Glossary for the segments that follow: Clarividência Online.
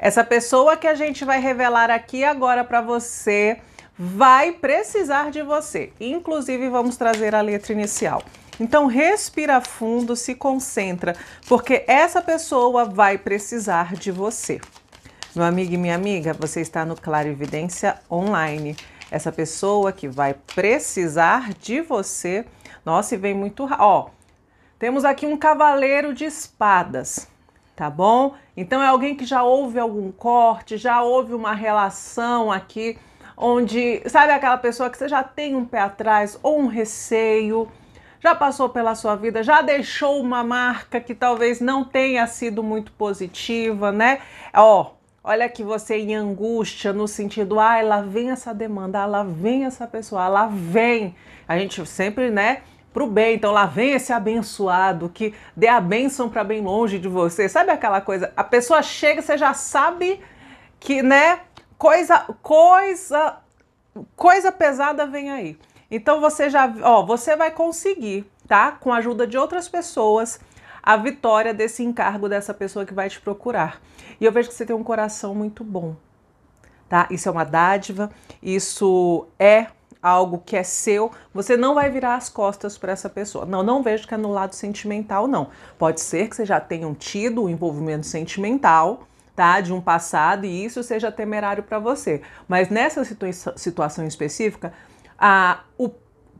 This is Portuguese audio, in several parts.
Essa pessoa que a gente vai revelar aqui agora para você vai precisar de você. Inclusive, vamos trazer a letra inicial. Então, respira fundo, se concentra, porque essa pessoa vai precisar de você. Meu amigo e minha amiga, você está no Clarividência Online. Essa pessoa que vai precisar de você... Nossa, e vem muito... Ó, temos aqui um cavaleiro de espadas, tá bom? Então é alguém que já houve algum corte, já houve uma relação aqui... Onde, sabe aquela pessoa que você já tem um pé atrás ou um receio, já passou pela sua vida, já deixou uma marca que talvez não tenha sido muito positiva, né? Ó, olha que você em angústia no sentido, ai, lá vem essa demanda, lá vem essa pessoa, lá vem. A gente sempre, né, pro bem, então lá vem esse abençoado que dê a bênção pra bem longe de você. Sabe aquela coisa, a pessoa chega, você já sabe que, né... Coisa pesada vem aí. Então você já, ó, você vai conseguir, tá? Com a ajuda de outras pessoas, a vitória desse encargo dessa pessoa que vai te procurar. E eu vejo que você tem um coração muito bom, tá? Isso é uma dádiva, isso é algo que é seu. Você não vai virar as costas para essa pessoa. Não, não vejo que é no lado sentimental, não. Pode ser que você já tenham tido um envolvimento sentimental, tá, de um passado, e isso seja temerário para você. Mas nessa situação específica, o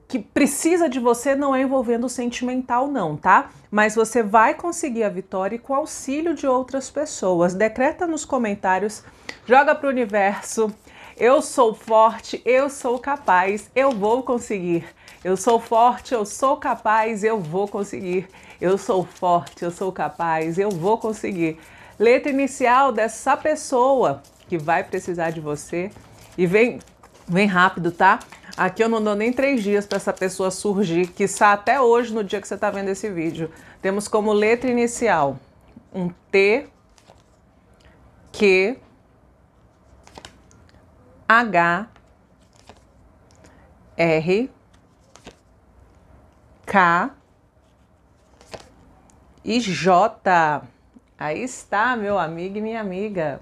que precisa de você não é envolvendo o sentimental não, tá? Mas você vai conseguir a vitória e com o auxílio de outras pessoas. Decreta nos comentários, joga pro universo, eu sou forte, eu sou capaz, eu vou conseguir. Eu sou forte, eu sou capaz, eu vou conseguir. Eu sou forte, eu sou capaz, eu vou conseguir. Letra inicial dessa pessoa que vai precisar de você. E vem rápido, tá? Aqui eu não dou nem 3 dias para essa pessoa surgir, quiçá até hoje, no dia que você tá vendo esse vídeo. Temos como letra inicial um T, Q, H, R, K e J. Aí está, meu amigo e minha amiga.